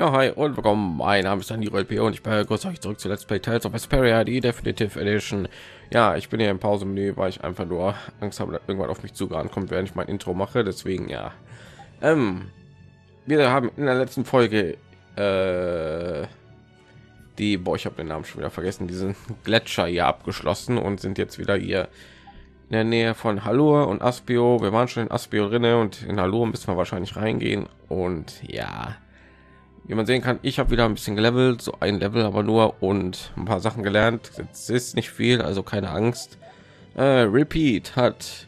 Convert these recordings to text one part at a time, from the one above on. Ja, hi und willkommen. Mein Name ist DanieruLP und ich begrüße euch zurück zu Let's Play Tales of Vesperia Definitive Edition. Ja, ich bin hier im Pausenmenü, weil ich einfach nur Angst habe, dass irgendwann auf mich zugerannt kommt, während ich mein Intro mache. Deswegen ja. Wir haben in der letzten Folge ich habe den Namen schon wieder vergessen, diesen Gletscher hier abgeschlossen und sind jetzt wieder hier in der Nähe von Halure und Aspio. Wir waren schon in Aspio drinne und in Halure müssen wir wahrscheinlich reingehen. Und ja, wie man sehen kann, ich habe wieder ein bisschen gelevelt, so ein Level aber nur, und ein paar Sachen gelernt. Es ist nicht viel, also keine Angst. Repeat hat,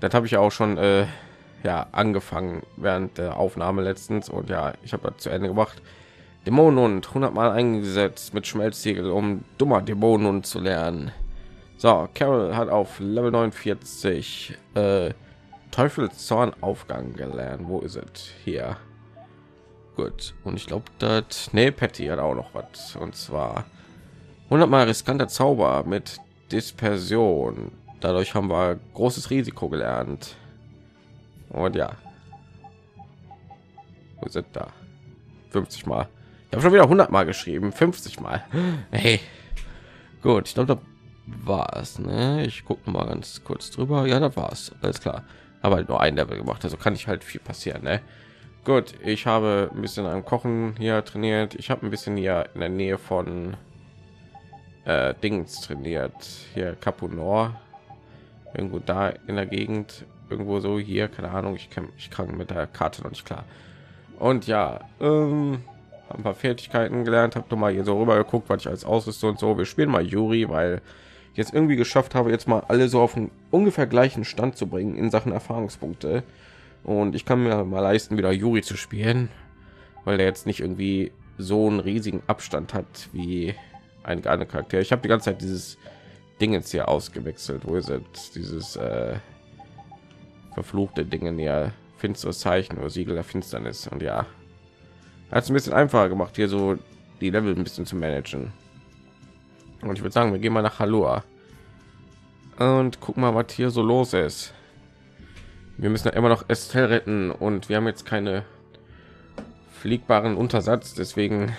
das habe ich auch schon ja angefangen während der Aufnahme letztens, und ja, ich habe das zu Ende gemacht. Dämonen und 100-mal eingesetzt mit Schmelztiegel, um dummer Dämonen zu lernen. So, Carol hat auf Level 49 Teufelszorn Aufgang gelernt. Wo ist es? Hier. Gut. Und ich glaube, das... Ne, Patty hat auch noch was. Und zwar 100-mal riskanter Zauber mit Dispersion. Dadurch haben wir großes Risiko gelernt. Und ja. Wo sind da? 50 mal. Ich habe schon wieder 100 mal geschrieben, 50 mal. Hey, gut, ich glaube, da war es. Ne? Ich gucke mal ganz kurz drüber. Ja, da war es. Alles klar. Aber nur ein Level gemacht, also kann ich halt viel passieren. Ne? Gut, ich habe ein bisschen am Kochen hier trainiert. Ich habe ein bisschen hier in der Nähe von Dings trainiert. Hier Caponor. Irgendwo da in der Gegend. Irgendwo so hier, keine Ahnung. Ich kann mit der Karte noch nicht klar. Und ja, ein paar Fertigkeiten gelernt, habe mal hier so rüber geguckt, was ich als Ausrüstung und so. Wir spielen mal Yuri, weil ich jetzt irgendwie geschafft habe, jetzt mal alle so auf einen ungefähr gleichen Stand zu bringen in Sachen Erfahrungspunkte. Und ich kann mir mal leisten, wieder Yuri zu spielen, weil der jetzt nicht irgendwie so einen riesigen Abstand hat wie einige andere Charaktere. Ich habe die ganze Zeit dieses Ding jetzt hier ausgewechselt. Wo ist es? Dieses verfluchte Ding hier. Finsteres Zeichen oder Siegel der Finsternis. Und ja, hat es ein bisschen einfacher gemacht, hier so die Level ein bisschen zu managen. Und ich würde sagen, wir gehen mal nach Halure und gucken mal, was hier so los ist. Wir müssen ja immer noch Estelle retten und wir haben jetzt keine fliegbaren Untersatz, deswegen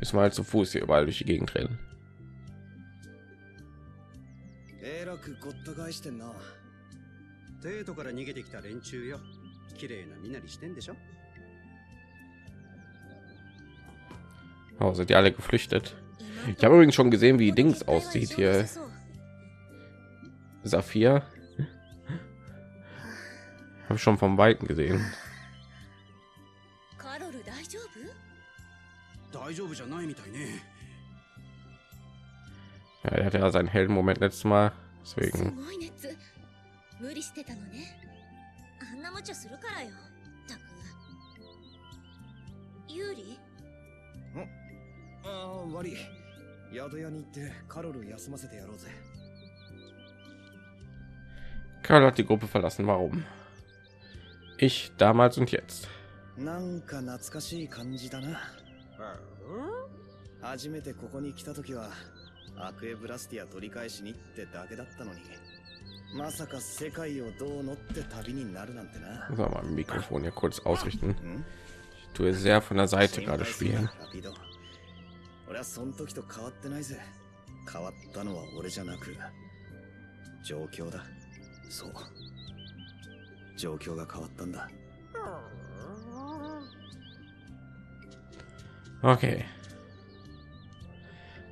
müssen wir halt zu Fuß hier überall durch die Gegend rennen. Oh, sind die alle geflüchtet? Ich habe übrigens schon gesehen, wie Dings aussieht hier. Saphir habe ich schon vom Weiten gesehen. Ja, er hat ja seinen Heldenmoment letztes Mal, deswegen. Carol hat die Gruppe verlassen. Warum? Ich damals und jetzt. So, mal Mikrofon hier kurz ausrichten. Ich tue sehr von der Seite gerade spielen. Okay.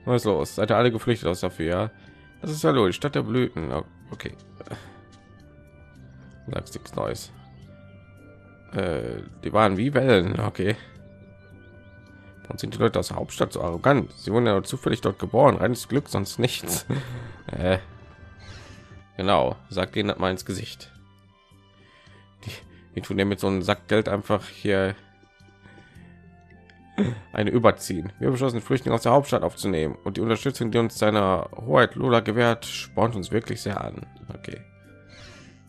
Was ist los? Seid ihr alle geflüchtet aus dafür? Ja? Das ist ja logisch. Stadt der Blüten. Okay. Sagst nichts Neues. Die waren wie Wellen, okay. Und sind die Leute aus der Hauptstadt so arrogant? Sie wurden ja zufällig dort geboren. Reines Glück, sonst nichts. Genau, sagt denen das mal ins Gesicht. Die tun ja mit so einem Sack Geld einfach hier eine überziehen. Wir beschlossen, Flüchtlinge aus der Hauptstadt aufzunehmen, und die Unterstützung, die uns seiner Hoheit Lula gewährt, spornt uns wirklich sehr an. Okay.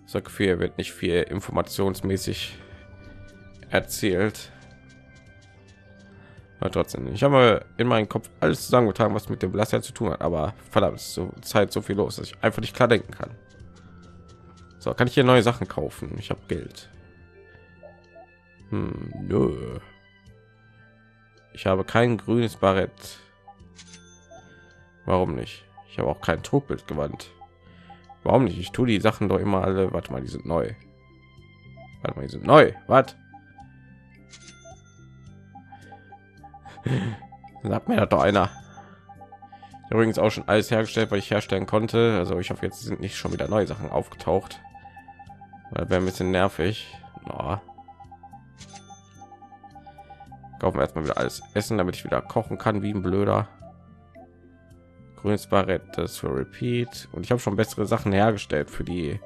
So viel wird nicht viel informationsmäßig erzählt. Aber trotzdem, ich habe in meinem Kopf alles zusammengetragen, was mit dem Blastia zu tun hat, aber verdammt, es ist zur Zeit so viel los, dass ich einfach nicht klar denken kann. So, kann ich hier neue Sachen kaufen? Ich habe Geld. Nö. Ich habe kein grünes Barett. Warum nicht? Ich habe auch kein Trugbild gewandt. Warum nicht? Ich tue die Sachen doch immer alle. Warte mal, die sind neu. Warte mal, die sind neu. Was? Sagt mir das doch einer. Übrigens auch schon alles hergestellt, weil ich herstellen konnte. Also ich hoffe, jetzt sind nicht schon wieder neue Sachen aufgetaucht. Weil wäre ein bisschen nervig. Oh. Kaufen wir erstmal wieder alles Essen, damit ich wieder kochen kann wie ein Blöder. Grünes Barett, das für Repeat. Und ich habe schon bessere Sachen hergestellt für die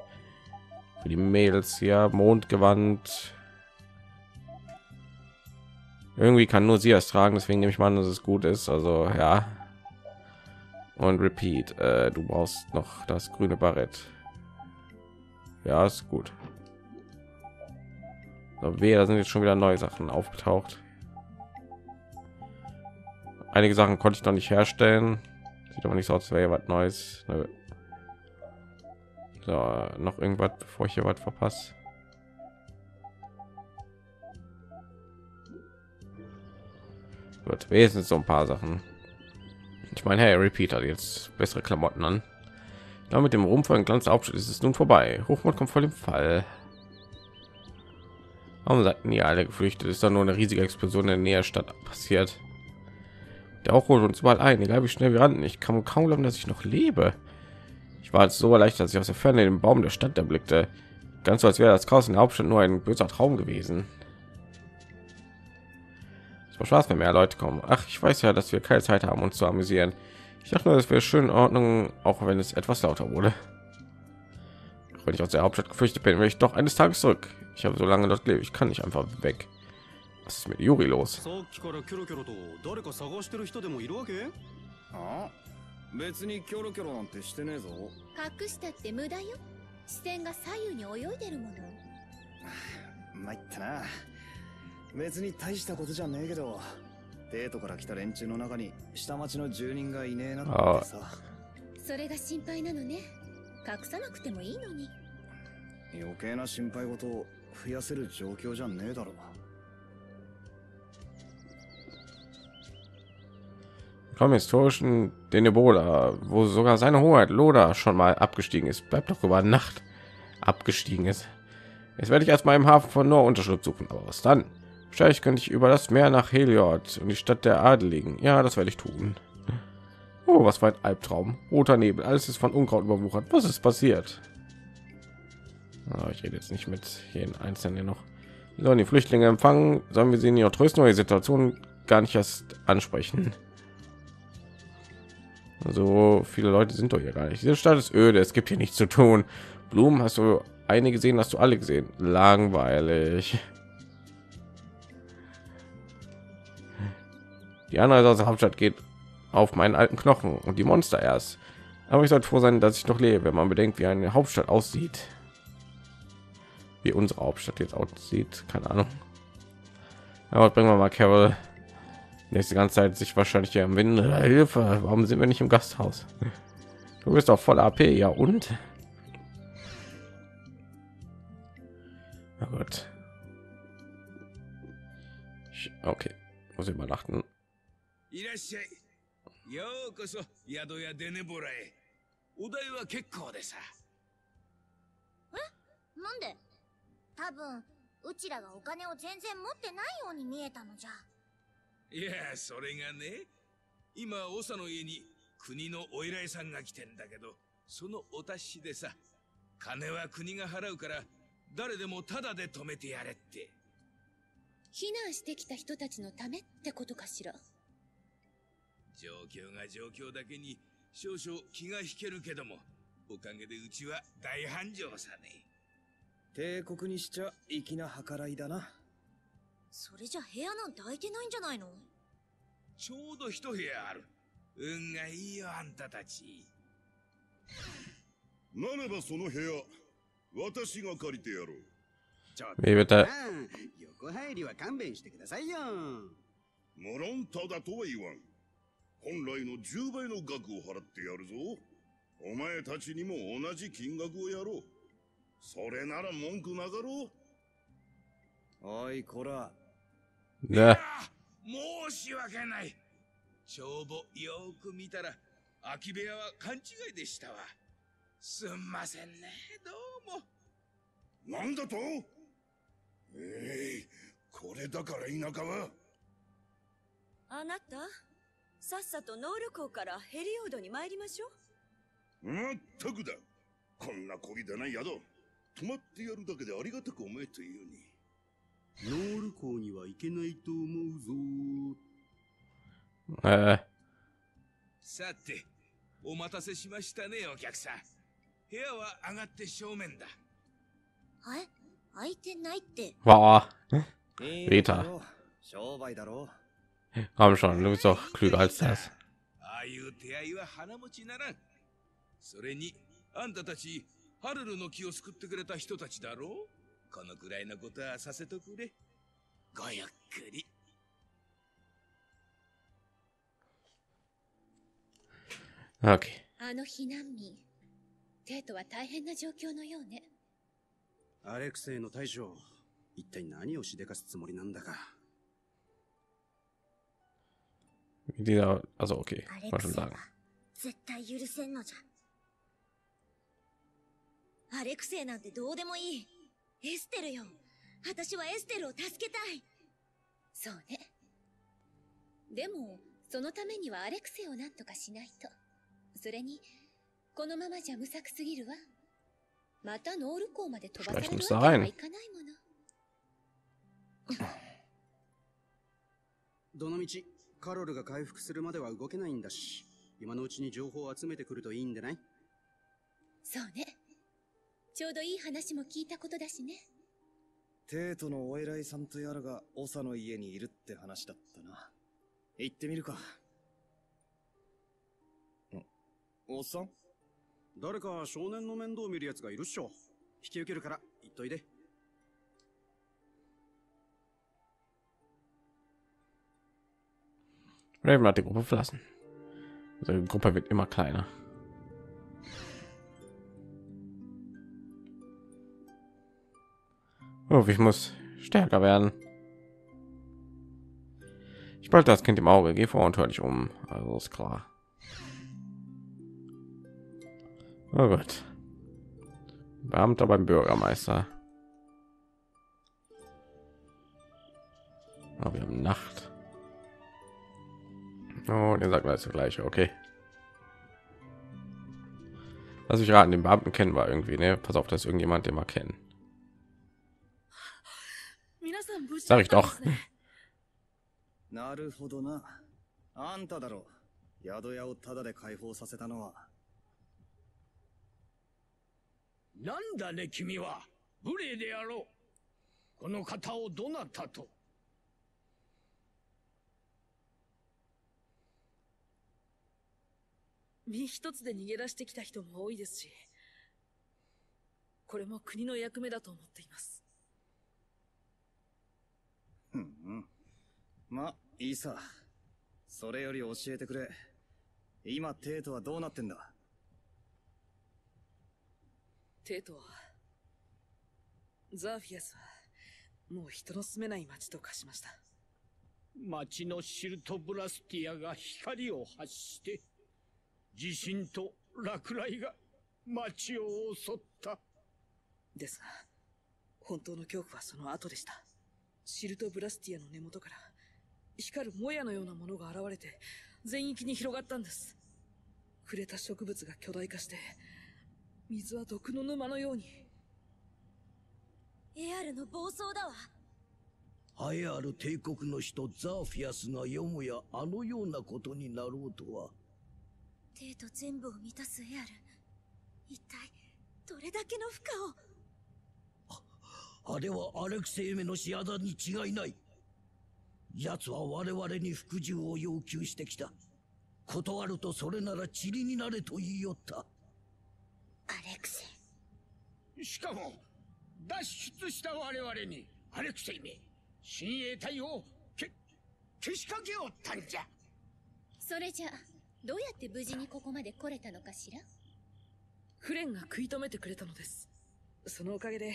Mädels hier. Mondgewand. Irgendwie kann nur sie das tragen, deswegen nehme ich mal an, dass es gut ist. Also ja. Und Repeat, du brauchst noch das grüne Barett. Ja, ist gut. So, weh, da sind jetzt schon wieder neue Sachen aufgetaucht. Einige Sachen konnte ich noch nicht herstellen. Sieht aber nicht so aus, als wäre was Neues. Nö. So, noch irgendwas, bevor ich hier was verpasse. Wird wenigstens so ein paar Sachen. Ich meine, hey, Repeat hat jetzt bessere Klamotten an. Da mit dem Rumpf und Glanz der Hauptstadt ist es nun vorbei. Hochmut kommt voll im Fall. Warum sagten die alle geflüchtet? Ist da nur eine riesige Explosion in der Nähe der Stadt passiert? Der auch holt uns überall ein, egal wie schnell wir rannten. Ich kann kaum glauben, dass ich noch lebe. Ich war jetzt so erleichtert, dass ich aus der Ferne den Baum der Stadt erblickte. Ganz so, als wäre das Chaos in der Hauptstadt nur ein böser Traum gewesen. Es war Spaß, wenn mehr Leute kommen. Ach, ich weiß ja, dass wir keine Zeit haben, uns zu amüsieren. Ich dachte nur, das wäre schön in Ordnung, auch wenn es etwas lauter wurde. Wenn ich aus der Hauptstadt geflüchtet bin, will ich doch eines Tages zurück. Ich habe so lange dort gelebt, ich kann nicht einfach weg. Was ist mit Yuri los? Komm, historischen Denebola, wo sogar seine Hoheit Lula schon mal abgestiegen ist. Bleibt doch über Nacht abgestiegen ist. Jetzt werde ich erstmal im Hafen von Nor Unterschlupf suchen, aber was dann? Vielleicht könnte ich über das Meer nach Heliod und die Stadt der Adeligen. Ja, das werde ich tun. Oh, was war ein Albtraum. Roter Nebel, alles ist von Unkraut überwuchert. Was ist passiert? Oh, ich rede jetzt nicht mit jeden Einzelnen noch. Wir sollen die Flüchtlinge empfangen, sollen wir sie in ihrer trösten neue Situation gar nicht erst ansprechen. So viele Leute sind doch hier gar nicht. Diese Stadt ist öde, es gibt hier nichts zu tun. Blumen hast du eine gesehen, hast du alle gesehen. Langweilig. Die Anreise aus der Hauptstadt geht auf meinen alten Knochen und die Monster erst. Aber ich sollte froh sein, dass ich noch lebe, wenn man bedenkt, wie eine Hauptstadt aussieht. Wie unsere Hauptstadt jetzt aussieht, keine Ahnung. Aber bringen wir mal Carol. Nächste ganze Zeit sich wahrscheinlich hier im Wind. Hilfe, warum sind wir nicht im Gasthaus? Du bist doch voll AP, ja und? Na gut. Okay, muss ich übernachten. Wie bitte? Ja. 申し訳ない。帳簿よく見たら空き部屋は勘違いでしたわ。すんませんね、どうも。なんだと？ええ、これだから田舎は。あなた、さっさとノール港からヘリオードに参りましょう。まったくだ。こんなこぎだない宿、泊まってやるだけでありがたく思えというに。ノール港には行けないと思うぞ。さて、お待たせしましたね、お客さん。部屋は上がって正面だ。え、開いてないって。わあ、Rita。商売だろう。Komm schon, du bist doch klüger als das. ああいう手合いは鼻持ちならん。それに、あんたたちハルルの木を救ってくれた人たちだろう。このくらいのことはさせとくれ。ごゆっくり。Okay. あの避難民、テートは大変な状況のようね。アレクセイの大将、一体何をしでかすつもりなんだか。Dieser, also okay, kann schon sagen. 絶対許せんのじゃ。アレクセイなんてどうでもいい。エステルよ。私はエステルを助けたい。そうね。でも、そのためにはアレクセイを何とかしないと。それに、このままじゃ無策すぎるわ。またノール港まで飛ばされるわけにはいかないもの。どのみち、カロルが回復するまでは動けないんだし、今のうちに情報を集めてくるといいんでない？そうね。ちょうどいい話も聞いたことだしね。テートのお偉いさんとやらがオサの家にいるって話だったな。行ってみるか。おっさん、誰か少年の面倒を見るやつがいるっしょ。引き受けるから行っといで。Raven hat die Gruppe verlassen. Die Gruppe wird immer kleiner. Oh, ich muss stärker werden. Ich behalte das Kind im Auge, gehe vor und höre dich um. Also ist klar. Oh Gott. Beamter beim Bürgermeister. Oh, wir haben Nacht. Oh, der sagt alles gleich. Okay. Lass mich raten, den Beamten kennen wir irgendwie, ne? Pass auf, dass irgendjemand den mal kennen. Sag ich doch.身一つで逃げ出してきた人も多いですし、これも国の役目だと思っています。うん、まあいいさ。それより教えてくれ。今テートはどうなってんだ？テートは、ザフィアスはもう人の住めない町と化しました。町のシルトブラスティアが光を発して、地震と落雷が町を襲った。ですが、本当の恐怖はその後でした。シルトブラスティアの根元から光るもやのようなものが現れて全域に広がったんです。触れた植物が巨大化して水は毒の沼のように。エアルの暴走だわ。栄えある帝国の人ザフィアスがよもやあのようなことになろうとは。テート全部を満たすエアル、一体どれだけの負荷を。あれはアレクセイめの仕業に違いない。奴は我々に服従を要求してきた。断るとそれなら塵になれと言いよった。アレクセイ。しかも、脱出した我々に、アレクセイめ、親衛隊を消しかけおったんじゃ。それじゃ、どうやって無事にここまで来れたのかしら？フレンが食い止めてくれたのです。そのおかげで、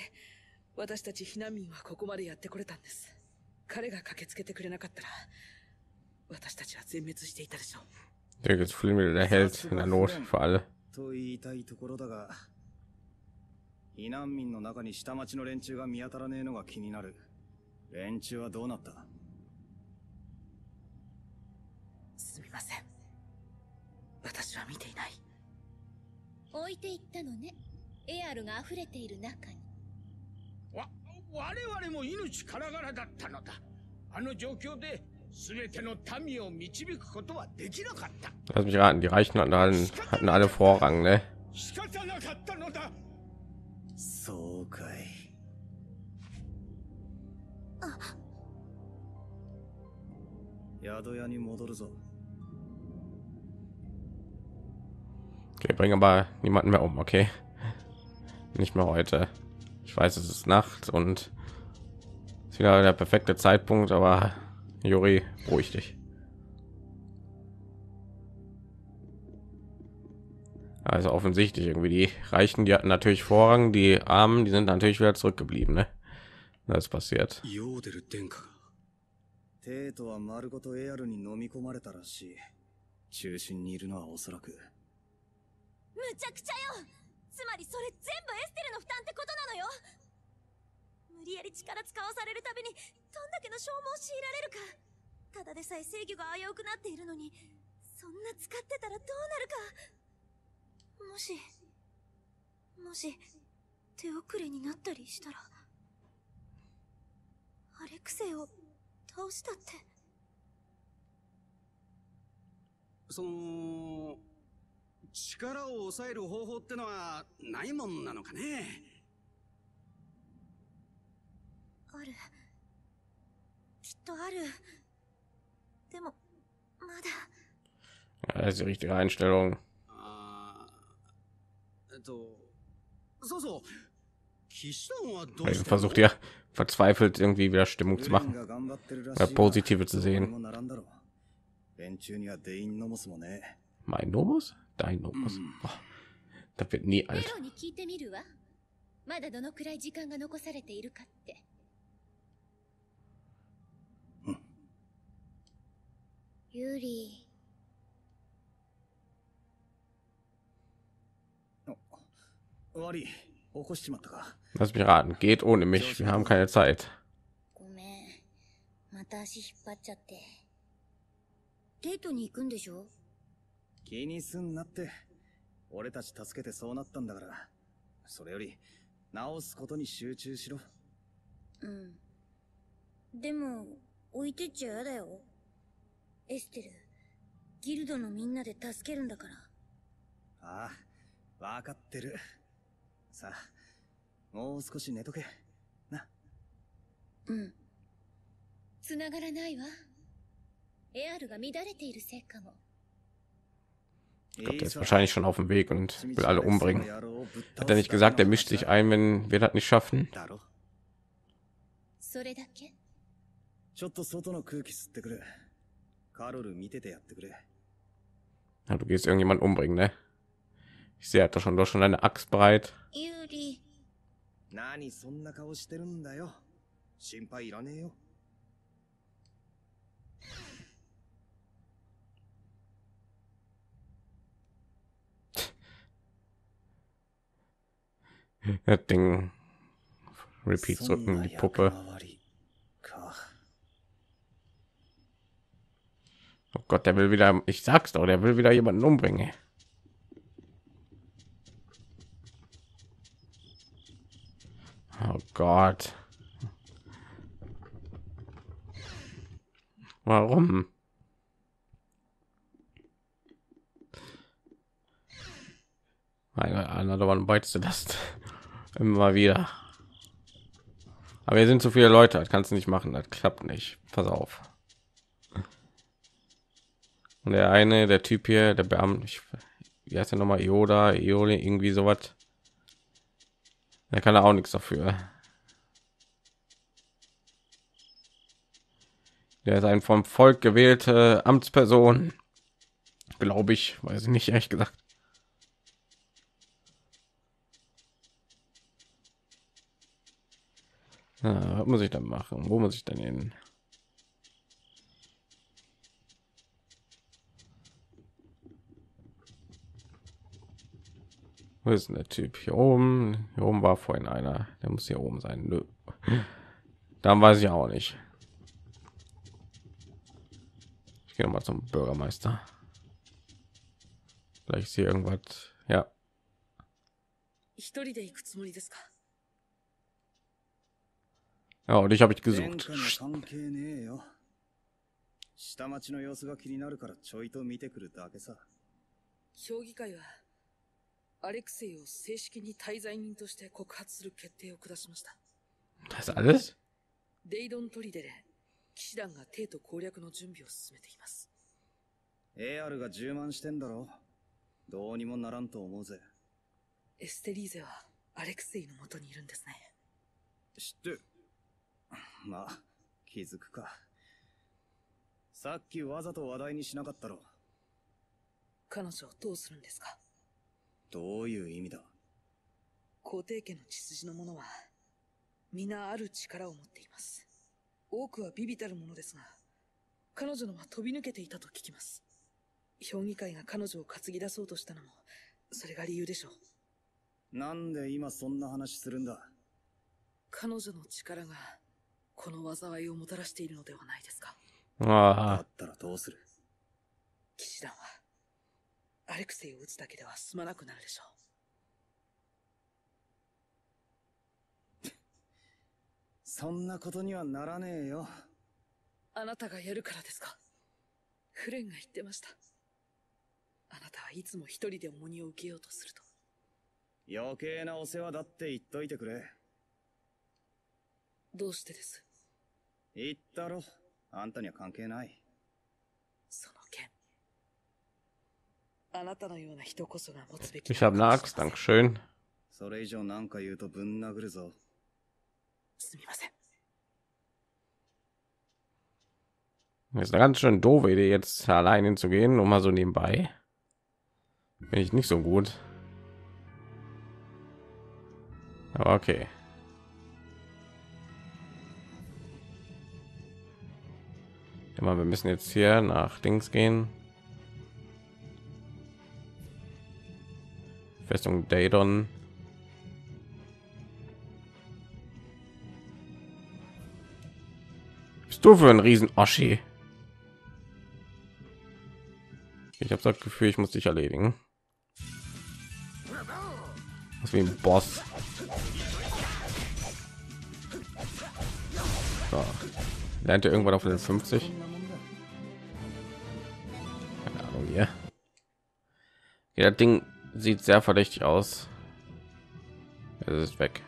私たち避難民はここまでやってこれたんです。彼が駆けつけてくれなかったら、Der jetzt fühlen wir der Held in der Not für alle. Lass mich raten, die Reichen hatten alle Vorrang, ne? Okay, bring aber niemanden mehr um, okay? Nicht mehr heute. Ich weiß, es ist Nacht und es ist wieder der perfekte Zeitpunkt, aber Yuri, ruhig dich. Also offensichtlich irgendwie die Reichen, die hatten natürlich Vorrang, die Armen, die sind natürlich wieder zurückgeblieben, ne? Das ist passiert. Ja, das ist die richtige Einstellung. Ich versuche ja verzweifelt irgendwie wieder Stimmung zu machen, ja, positive zu sehen. Mein Nomos, dein Nomos. Oh, das wird nie alt. Yuri. Lass mich raten, geht ohne mich. Wir haben keine Zeit. Ich glaube, der ist wahrscheinlich schon auf dem Weg und will alle umbringen. Hat er nicht gesagt, er mischt sich ein, wenn wir das nicht schaffen? Ja, du gehst irgendjemand umbringen, ne? Ich sehe, hat er schon eine Axt bereit. Das Ding Repeat drücken, die Puppe. Oh Gott, der will wieder, ich sag's doch, der will wieder jemanden umbringen. Oh Gott. Warum? Another one bites the dust. Immer wieder. Aber wir sind zu viele Leute, das kannst du nicht machen, das klappt nicht. Pass auf. Und der eine, der Typ hier, der Beamte, wie heißt er nochmal, Ioda, Iole, irgendwie sowas. Da kann er auch nichts dafür. Der ist ein vom Volk gewählte Amtsperson, glaube ich, weiß ich nicht, ehrlich gesagt. Na, was muss ich dann machen? Wo muss ich dann hin? Wo ist denn der Typ? Hier oben. Hier oben war vorhin einer. Der muss hier oben sein. Nö. Dann weiß ich auch nicht. Ich gehe mal zum Bürgermeister. Vielleicht ist hier irgendwas. Ja. Ja, und ich habe ich gesucht. Das alles? Ich habe eine Axt, dankeschön. Das ist eine ganz schön doofe Idee, jetzt allein hinzugehen, nur mal so nebenbei. Bin ich nicht so gut. Aber okay. Immer, wir müssen jetzt hier nach links gehen. Festung Deidon. Bist du für ein riesen Oschi? Ich habe das Gefühl, ich muss dich erledigen. Das ist wie ein Boss. So. Lernt ihr irgendwann auf Level 50? Keine Ahnung hier. Ja, das Ding sieht sehr verdächtig aus. Es ist weg.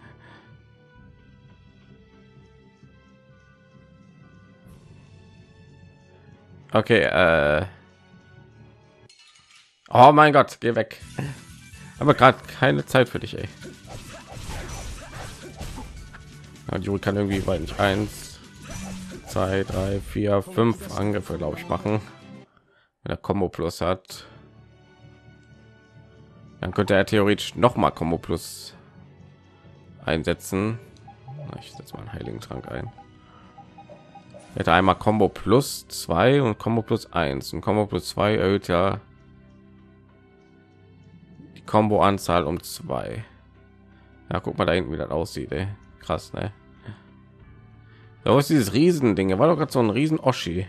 Okay, oh mein Gott, geh weg. Aber gerade keine Zeit für dich, ey. Ja, Yuri kann irgendwie weit nicht 1, 2, 3, 4, 5 Angriffe, glaube ich, machen. Wenn er Combo Plus hat, dann könnte er theoretisch noch mal Combo Plus einsetzen. Ich setze mal einen Heiligen Trank ein. Hätte einmal Combo Plus 2 und Combo Plus 1 und Combo Plus 2 erhöht ja Combo Anzahl um 2. Ja, guck mal da hinten, wie das aussieht, ey. Krass, ne? Da ist dieses riesen Ding, war doch gerade so ein riesen Oschi.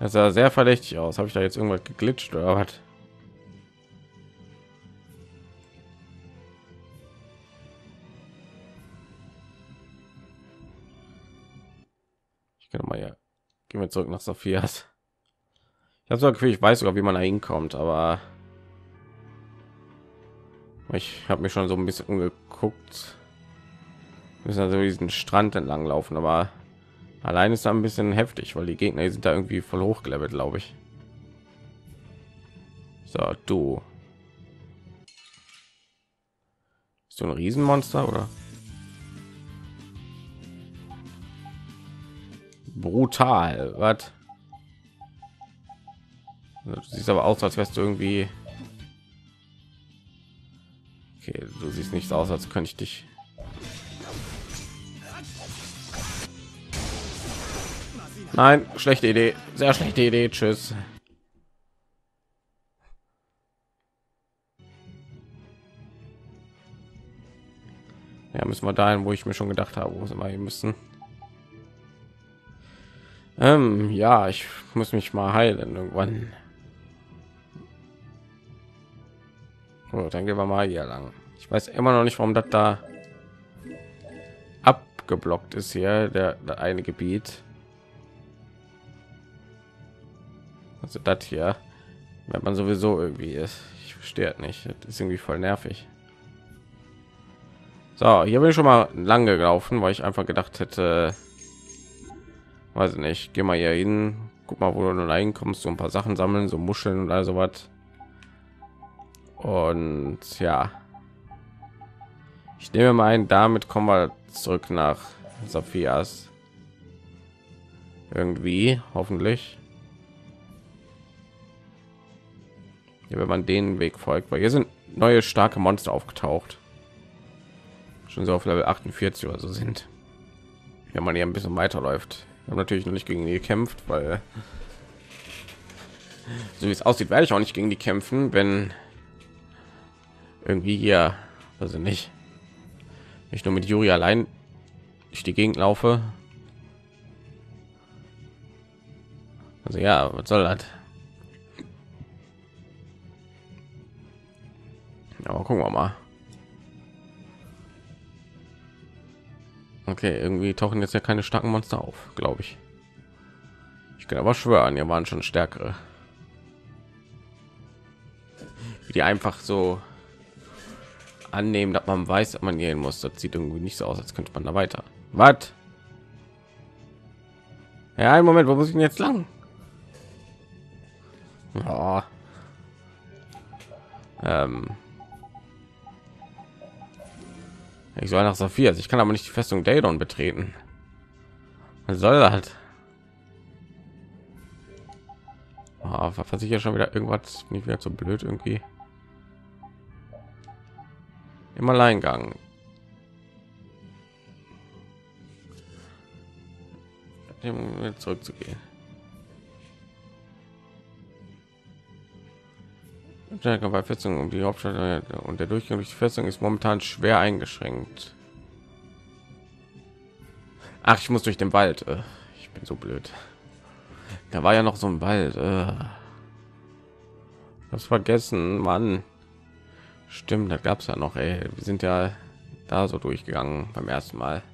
Das sah sehr verdächtig aus. Habe ich da jetzt irgendwas geglitscht oder was? Ich kann mal, ja, gehen wir zurück nach Zaphias. Ich habe so ein Gefühl, ich weiß sogar, wie man da hinkommt, aber ich habe mich schon so ein bisschen umgeguckt. Wir müssen also diesen Strand entlang laufen, aber allein ist da ein bisschen heftig, weil die Gegner sind da irgendwie voll hochgelevelt, glaube ich. So, du bist du ein Riesenmonster oder brutal? Was? Du siehst aber aus, als wärst du irgendwie... Okay, du siehst nicht aus, als könnte ich dich... Nein, schlechte Idee. Sehr schlechte Idee. Tschüss. Ja, müssen wir dahin, wo ich mir schon gedacht habe, wo sie mal hin müssen. Ja, ich muss mich mal heilen irgendwann. Oh, dann gehen wir mal hier lang. Ich weiß immer noch nicht, warum das da abgeblockt ist hier, der eine Gebiet. Also das hier, wenn man sowieso irgendwie ist. Ich verstehe das nicht. Das ist irgendwie voll nervig. So, hier bin ich schon mal lang gelaufen, weil ich einfach gedacht hätte, weiß nicht, geh mal hier hin, guck mal, wo du reinkommst, so ein paar Sachen sammeln, so Muscheln und also was. Und ja, ich nehme mal ein, damit kommen wir zurück nach Zaphias. Irgendwie, hoffentlich. Ja, wenn man den Weg folgt, weil hier sind neue starke Monster aufgetaucht. Schon so auf Level 48 oder so sind. Wenn man hier ein bisschen weiterläuft. Ich habe natürlich noch nicht gegen die gekämpft, weil so wie es aussieht, werde ich auch nicht gegen die kämpfen, wenn irgendwie hier, also nicht nur mit Yuri allein durch die Gegend laufe. Also ja, was soll das? Aber gucken wir mal. Okay, irgendwie tauchen jetzt ja keine starken Monster auf, glaube ich. Ich kann aber schwören, hier waren schon stärkere. Wie die einfach so annehmen, dass man weiß, dass man gehen muss. Das sieht irgendwie nicht so aus, als könnte man da weiter. Was? Ja, einen Moment, wo muss ich denn jetzt lang? Oh. Ich soll nach Saphias, ich kann aber nicht die Festung Deidon betreten. Was soll das? Oh, was ich ja schon wieder irgendwas, nicht wieder so blöd irgendwie. Im Alleingang. Zurückzugehen. Bei Festung um die Hauptstadt und der Durchgang durch die Festung ist momentan schwer eingeschränkt. Ach, ich muss durch den Wald. Ich bin so blöd. Da war ja noch so ein Wald. Das vergessen, Mann. Stimmt, da gab es ja noch. Ey. Wir sind ja da so durchgegangen beim ersten Mal.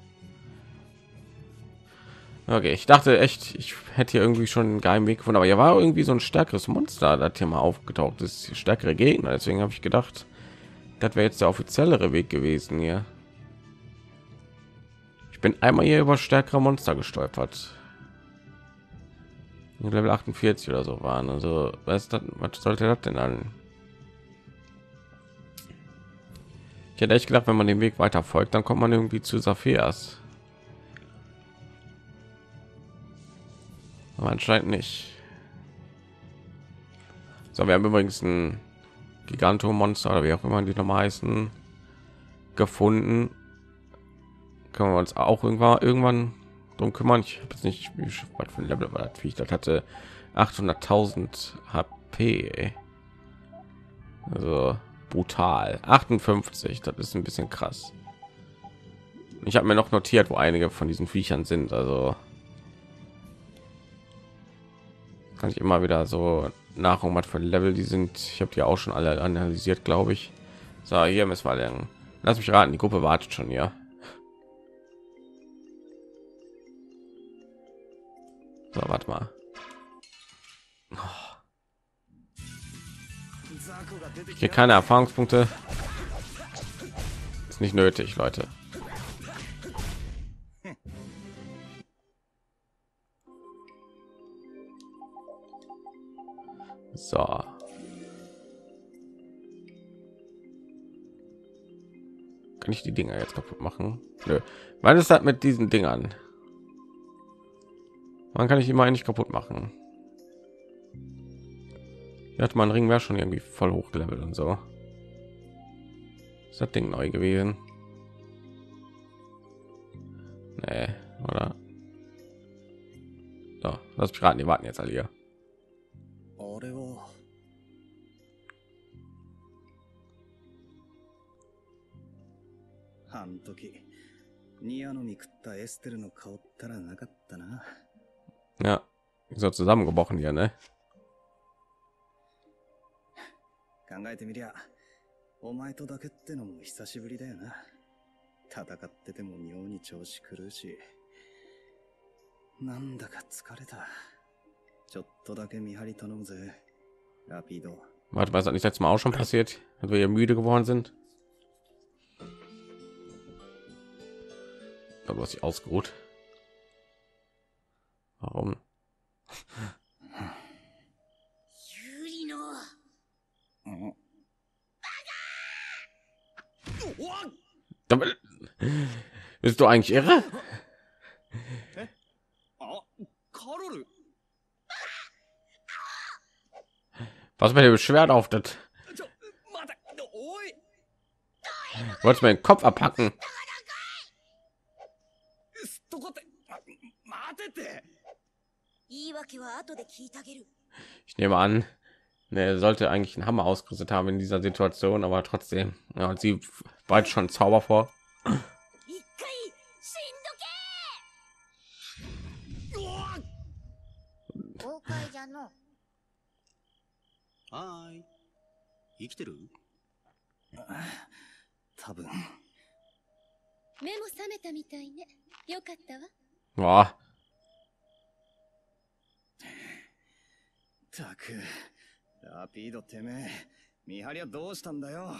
Okay, ich dachte echt, ich hätte hier irgendwie schon einen geheimen Weg gefunden, aber hier war irgendwie so ein stärkeres Monster, das hier mal aufgetaucht ist, stärkere Gegner. Deswegen habe ich gedacht, das wäre jetzt der offiziellere Weg gewesen hier. Ich bin einmal hier über stärkere Monster gestolpert. Level 48 oder so waren. Also was sollte das denn an? Ich hätte echt gedacht, wenn man den Weg weiter folgt, dann kommt man irgendwie zu Zaphias. Aber anscheinend nicht. So, wir haben übrigens ein Gigantomonster oder wie auch immer die nochmal heißen gefunden. Können wir uns auch irgendwann drum kümmern. Ich habe jetzt nicht, wie von Level war das, wie ich das hatte. 800.000 HP. Also brutal. 58, das ist ein bisschen krass. Ich habe mir noch notiert, wo einige von diesen Viechern sind, also kann ich immer wieder so nach und nach von Level die sind. Ich habe die auch schon alle analysiert, glaube ich. So, hier müssen wir lernen. Lass mich raten, die Gruppe wartet schon hier. So, warte mal. Hier keine Erfahrungspunkte. Ist nicht nötig, Leute. So. Kann ich die Dinger jetzt kaputt machen? Nö. Wann ist das mit diesen Dingern? Wann kann ich immer eigentlich kaputt machen? Hier hat mein Ring wäre schon irgendwie voll hochgelevelt und so. Ist das Ding neu gewesen? Nee, oder? So, lass mich raten, die warten jetzt alle hier. あん時、ニアノに食ったエステルの顔ったらなかったな。Ja, so zusammengebrochen hier, ne? 考えてみりゃ、お前とだけってのも久しぶりだよな。戦ってても妙に調子狂うし、なんだか疲れた。ちょっとだけ見張り頼むぜ。ラピド。Warte, was hat nicht letztes Mal auch schon passiert, dass wir hier müde geworden sind? Aber du hast dich ausgeruht. Warum? Yuri no. Baga! Bist du eigentlich irre? Carol. Was mir beschwert auf das? Wolltest mir den Kopf abhacken? Ich nehme an, er sollte eigentlich einen Hammer ausgerüstet haben in dieser Situation, aber trotzdem, ja, und sie bald schon Zauber vor. Hi. 生きてる? 多分。目も覚めたみたいね。よかったわ。わあ。たく、ラピードてめえ、見張りはどうしたんだよ。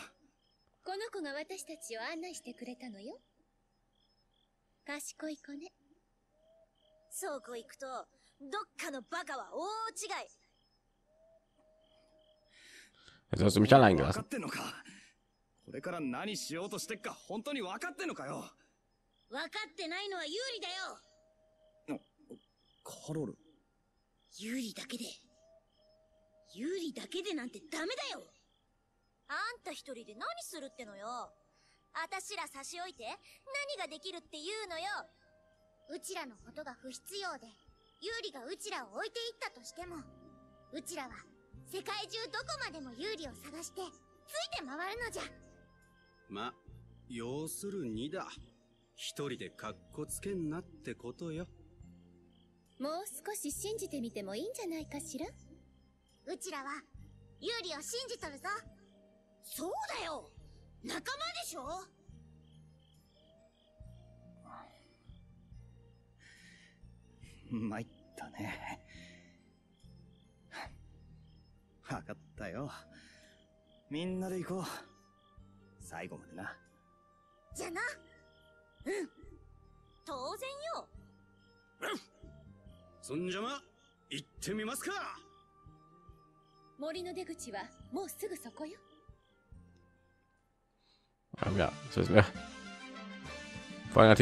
この子が私たちを案内してくれたのよ。賢い子ね。そうこう行くと、どっかのバカは大違い。 Also hast du mich allein gelassen. Ja, das wissen wir. Vor allem natürlich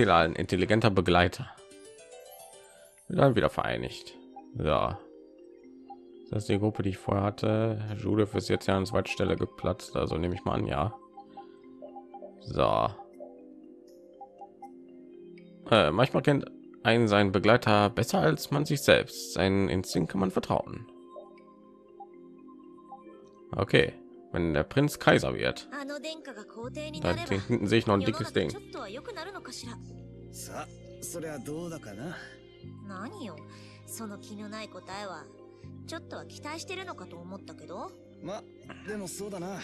ein intelligenter Begleiter. Wir sind wieder vereinigt. Ja. Das ist die Gruppe, die ich vorher hatte. Jude ist jetzt ja an zweiter Stelle geplatzt, also nehme ich mal an, ja. So. Manchmal kennt einen seinen Begleiter besser als man sich selbst. Seinen Instinkt kann man vertrauen. Okay, wenn der Prinz Kaiser wird, dann hinten sehe ich noch ein dickes Ding. ちょっとは期待してるのかと思ったけど。ま、でもそうだな。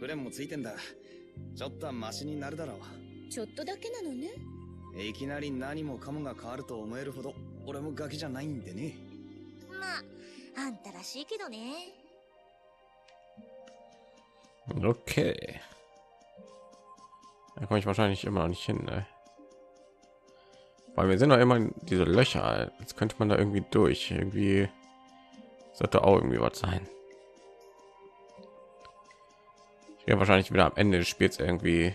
フレンもついてんだ。ちょっとはマシになるだろう。ちょっとだけなのね。いきなり何もかもが変わると思えるほど、俺もガキじゃないんでね。ま、あんたらしいけどね。Okay. Da komme ich wahrscheinlich immer noch nicht hin, ne? Weil wir sind doch immer diese Löcher. Jetzt könnte man da irgendwie durch. Irgendwie. Sollte auch irgendwie was sein. Ich werde wahrscheinlich wieder am Ende des Spiels irgendwie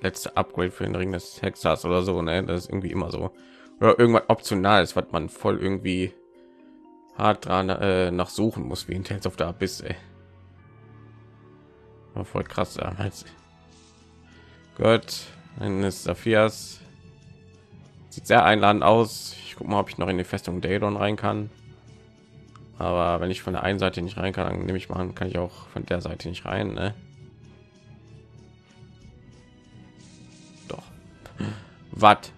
letzte Upgrade für den Ring des Hexers oder so, ne? Das ist irgendwie immer so. Oder irgendwas Optionales, was man voll irgendwie hart dran nach suchen muss, wie in Tales of the Abyss, ey. War voll krass damals. Gott, eines Zaphias. Sieht sehr einladend aus. Ich guck mal, ob ich noch in die Festung Deidon rein kann. Aber wenn ich von der einen Seite nicht rein kann, dann nehme ich mal an, kann ich auch von der Seite nicht rein, ne? Doch. Was?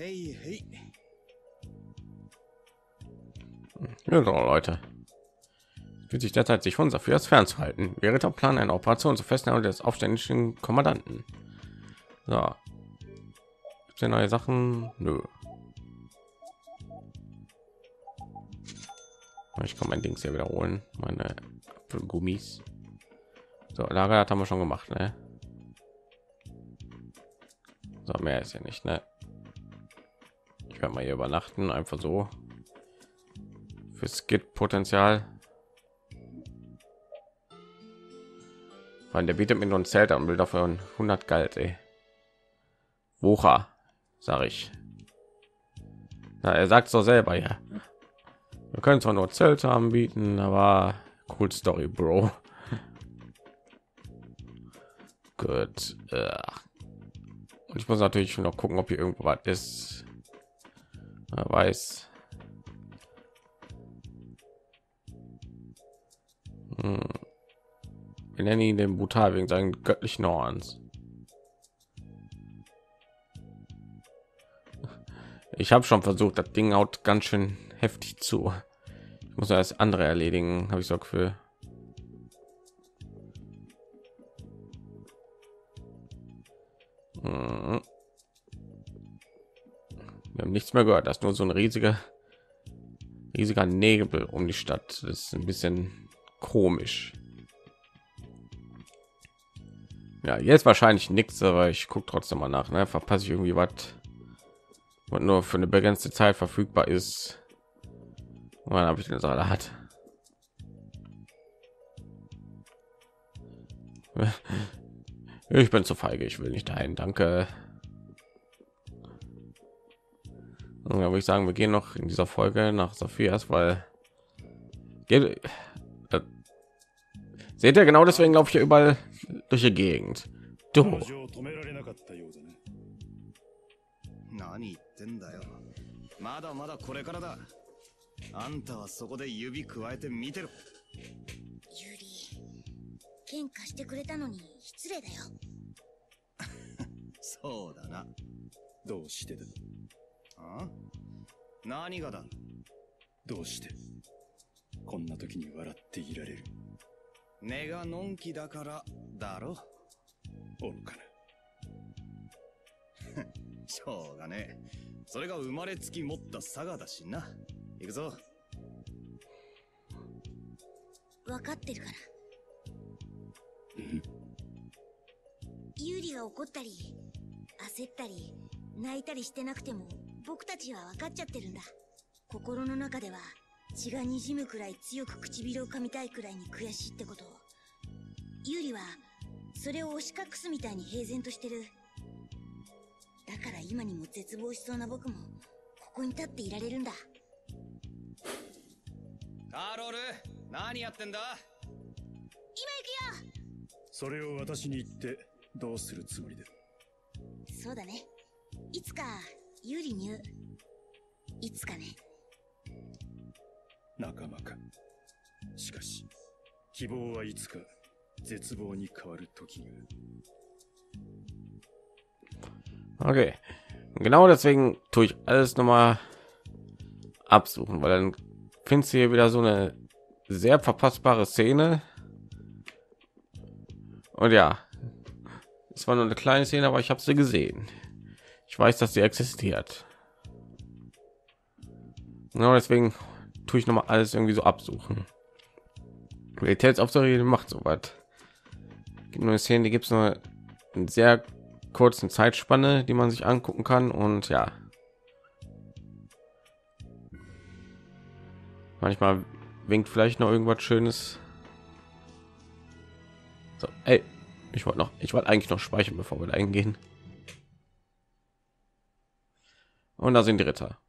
Hey, hey. Ja, Leute. Fühlt sich derzeit sich von Saphias fernzuhalten. Wäre der Plan eine Operation zur Festnahme des aufständischen Kommandanten. So. Gibt's hier neue Sachen? Nö. Ich kann mein Dings hier wiederholen. Meine Gummis. So, Lager haben wir schon gemacht, ne? So, mehr ist ja nicht, ne? Ich werde mal hier übernachten, einfach so. Für Skid-Potenzial. Weil der bietet mir nur ein Zelt an, will dafür 100 Geld, ey. Wocha, sag ich. Na, er sagt so selber, ja. Wir können zwar nur Zelte anbieten, aber cool Story, Bro. Gut. Und ich muss natürlich noch gucken, ob hier irgendwo was ist. Wer weiß. Wir nennen ihn den Brutal wegen seinen göttlichen Horns. Ich habe schon versucht, das Ding haut ganz schön heftig zu. Ich muss erst andere erledigen, habe ich so Gefühl. Wir haben nichts mehr gehört, das ist nur so ein riesiger Nebel um die Stadt. Das ist ein bisschen komisch. Ja, jetzt wahrscheinlich nichts, aber ich gucke trotzdem mal nach, ne? Verpasse ich irgendwie was, und nur für eine begrenzte Zeit verfügbar ist. Und dann habe ich den Salat. Ich bin zu feige, ich will nicht dahin, danke. Und da würde ich sagen, wir gehen noch in dieser Folge nach Saphias, weil seht ihr, genau deswegen laufe ich hier überall durch die Gegend. Du. Carol, was machst du da? Ich gehe jetzt. Das werde ich dir sagen. Was willst du mit mir tun? Das ist richtig. Irgendwann Yuri wird. Irgendwann. Nakamak. Aber die Hoffnung ist irgendwann in Verzweiflung. Okay. Genau deswegen tue ich alles nochmal absuchen, weil dann findest du hier wieder so eine sehr verpassbare Szene. Und ja, es war nur eine kleine Szene, aber ich habe sie gesehen. Ich weiß, dass sie existiert. Genau deswegen tue ich noch mal alles irgendwie so absuchen. Realitätsaufsuche macht so was. Gibt nur eine Szene, die gibt es nur in sehr kurzen Zeitspanne, die man sich angucken kann. Und ja, manchmal winkt vielleicht noch irgendwas Schönes. So, ey, ich wollte eigentlich noch speichern, bevor wir da eingehen. Und da sind die Ritter.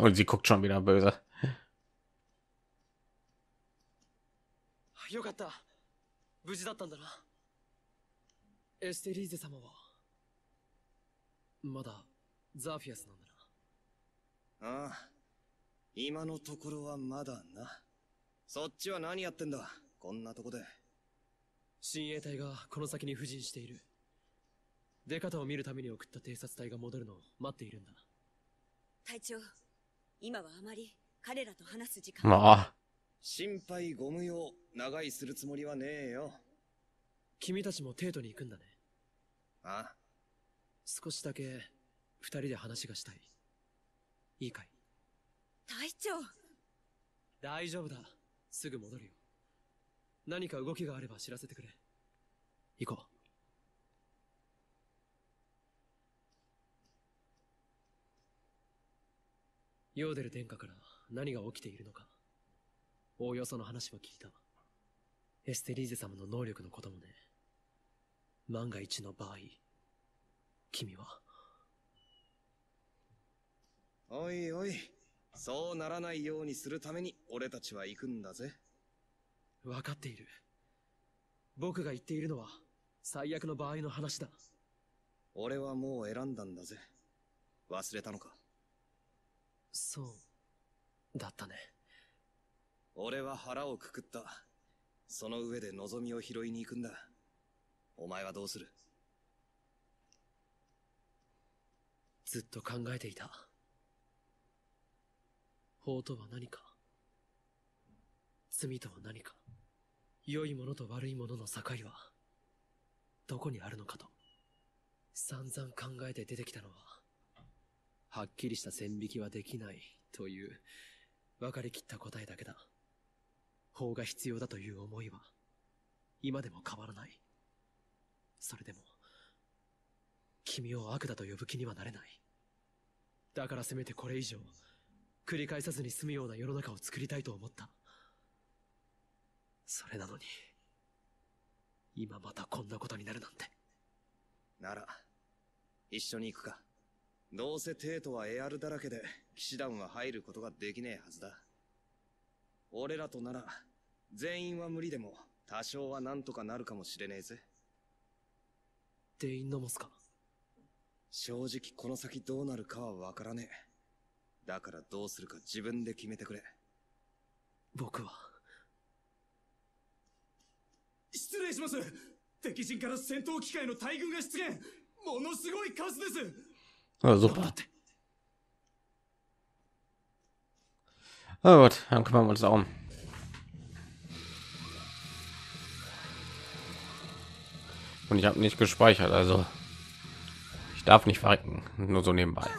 Und sie guckt schon wieder böse. Oh. 心配ご無用、長いするつもりはねえよ。君たちも帝都に行くんだね。ああ。少しだけ二人で話がしたい。いいかい？隊長。大丈夫だ。すぐ戻るよ。何か動きがあれば知らせてくれ。行こう。ヨーデル殿下から何が起きているのか。 おおよその話は聞いた。エステリーゼ様の能力のこともね。万が一の場合、君は。おいおい、そうならないようにするために俺たちは行くんだぜ。分かっている。僕が言っているのは最悪の場合の話だ。俺はもう選んだんだぜ。忘れたのか。そうだったね。 俺は腹をくくった。その上で望みを拾いに行くんだ。お前はどうする？ずっと考えていた。法とは何か、罪とは何か、良いものと悪いものの境はどこにあるのかと散々考えて出てきたのは、はっきりした線引きはできないという分かりきった答えだけだ。 法が必要だという思いは今でも変わらない。それでも君を悪だと呼ぶ気にはなれない。だからせめてこれ以上繰り返さずに済むような世の中を作りたいと思った。それなのに今またこんなことになるなんて。なら一緒に行くか。どうせ帝都はエアルだらけで騎士団は入ることができねえはずだ。 俺らとなら全員は無理でも多少はなんとかなるかもしれねえぜ。デインノモスか。正直この先どうなるかはわからねえ。だからどうするか自分で決めてくれ。僕は失礼します。敵陣から戦闘機械の大軍が出現。ものすごい数です。あ、そうだって。 Na gut, dann kümmern wir uns darum. Und ich habe nicht gespeichert, also ich darf nicht verrecken, nur so nebenbei.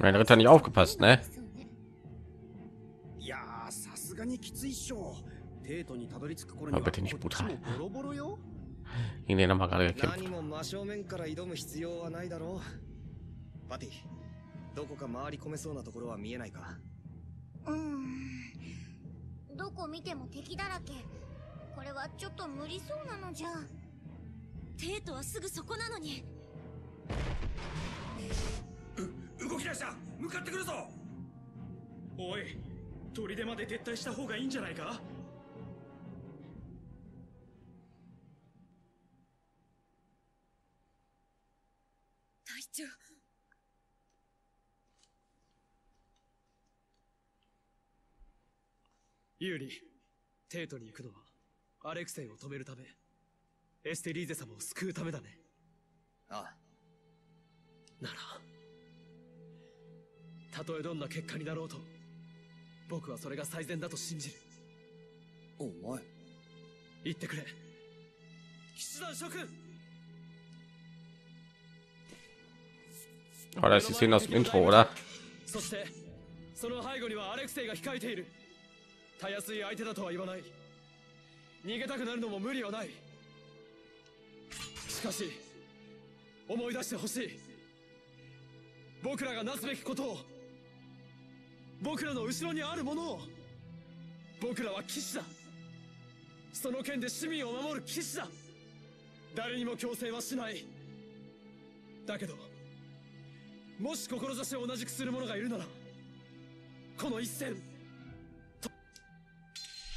Mein Ritter nicht aufgepasst, ne? Aber bitte nicht brutal. In den haben wir gerade gekämpft. Yuri, 帝都に行くのはアレクセイを止めるため、エステリーゼ様を救うためだね。ああ。なら、たとえどんな結果になろうと、僕はそれが最善だと信じる。お前、言ってくれ。Oh, das ist die Szene aus dem Intro, oder?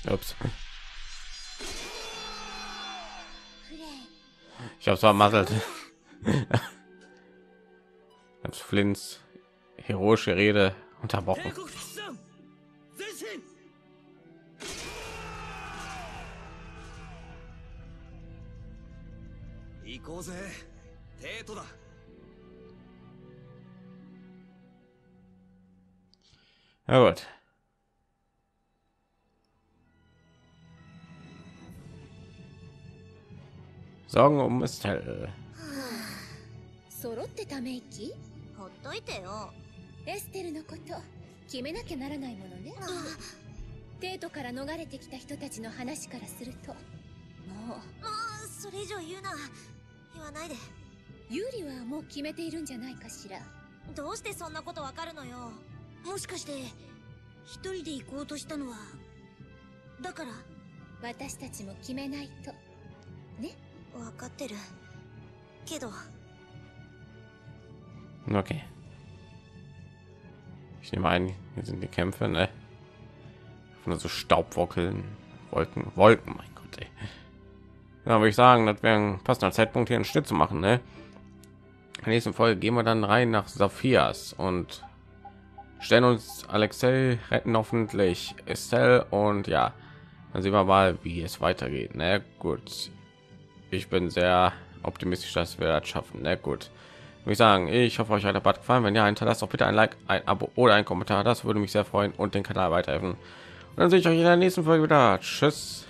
Ups. Ich hab's vermasselt. Hab's Flints heroische Rede unterbrochen. Na gut. Sorgen um Estelle. Okay. Ich nehme ein, hier sind die Kämpfe, ne? Von so Staubwolken, Wolken, mein Gott, ey. Ja, würde ich sagen, das wäre ein passender Zeitpunkt, hier einen Schnitt zu machen, ne? In der nächsten Folge gehen wir dann rein nach Zaphias und stellen uns Alexei, retten hoffentlich Estelle und ja, dann sehen wir mal, wie es weitergeht, ne? Gut. Ich bin sehr optimistisch, dass wir das schaffen. Na gut, würde ich sagen, ich hoffe, euch hat der Part gefallen. Wenn ja, hinterlasst auch bitte ein Like, ein Abo oder ein Kommentar. Das würde mich sehr freuen und den Kanal weiterhelfen. Und dann sehe ich euch in der nächsten Folge wieder. Tschüss.